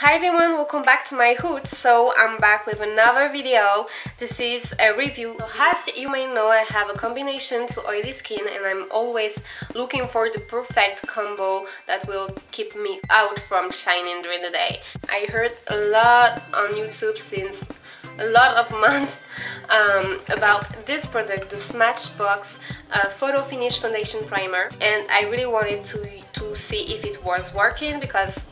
Hi everyone, welcome back to my hood. So I'm back with another video. This is a review. So as you may know, I have a combination to oily skin and I'm always looking for the perfect combo that will keep me out from shining during the day. I heard a lot on YouTube since a lot of months about this product, the Smashbox Photo Finish Foundation Primer, and I really wanted to see if it was working because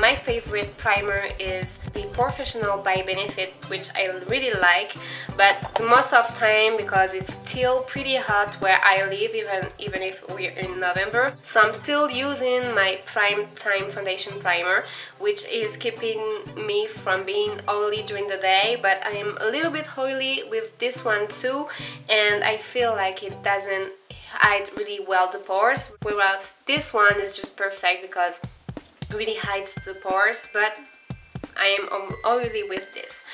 my favorite primer is the Porefessional by Benefit, which I really like, but most of time, because it's still pretty hot where I live, even if we're in November, so I'm still using my Prime Time foundation primer, which is keeping me from being oily during the day, but I am a little bit oily with this one too, and I feel like it doesn't hide really well the pores, whereas this one is just perfect because really hides the pores, but I am oily with this.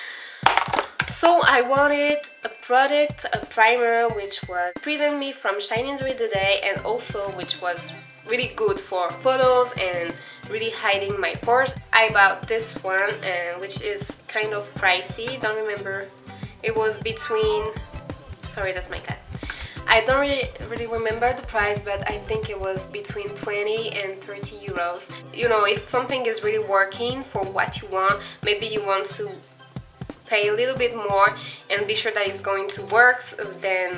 So I wanted a product, a primer, which would prevent me from shining during the day and also which was really good for photos and really hiding my pores. I bought this one, which is kind of pricey. Don't remember. It was between... Sorry, that's my cat. I don't really remember the price, but I think it was between 20 and 30 euros. You know, if something is really working for what you want, maybe you want to pay a little bit more and be sure that it's going to work than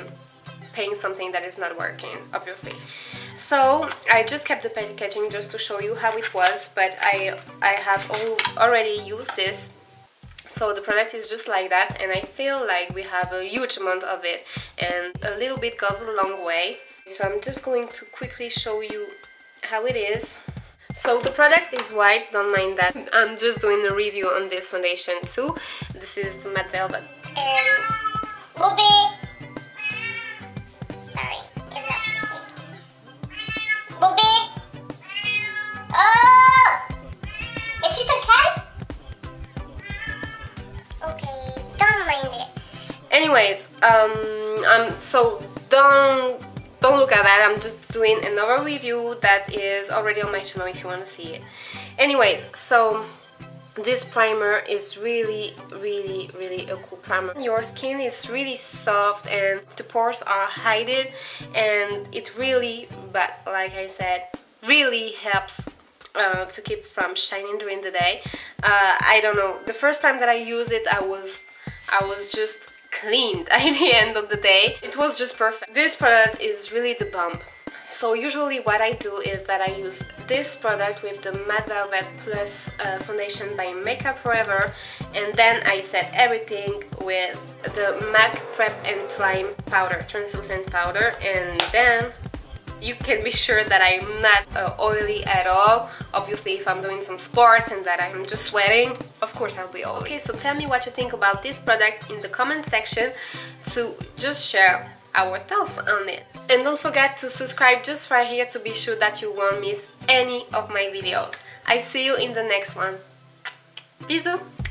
paying something that is not working, obviously. So I just kept the packaging just to show you how it was, but I have already used this. So the product is just like that, and I feel like we have a huge amount of it, and a little bit goes a long way. So I'm just going to quickly show you how it is. So the product is white, don't mind that. I'm just doing a review on this foundation too. This is the Matte Velvet. Booby! Sorry, it loves to sleep. Booby! Oh! Is it a cat? Anyways, so don't look at that, I'm just doing another review that is already on my channel if you want to see it. Anyways, so this primer is really a cool primer. Your skin is really soft and the pores are hidden, and it really, but like I said, really helps to keep from shining during the day. I don't know, the first time that I used it, I was just cleaned at the end of the day. It was just perfect. This product is really the bomb. So usually what I do is that I use this product with the Matte Velvet Plus foundation by Makeup Forever, and then I set everything with the MAC Prep and Prime powder, translucent powder, and then you can be sure that I'm not oily at all. Obviously, if I'm doing some sports and that I'm just sweating, of course I'll be oily. Okay, so tell me what you think about this product in the comment section to just share our thoughts on it. And don't forget to subscribe just right here to be sure that you won't miss any of my videos. I see you in the next one. Bisous!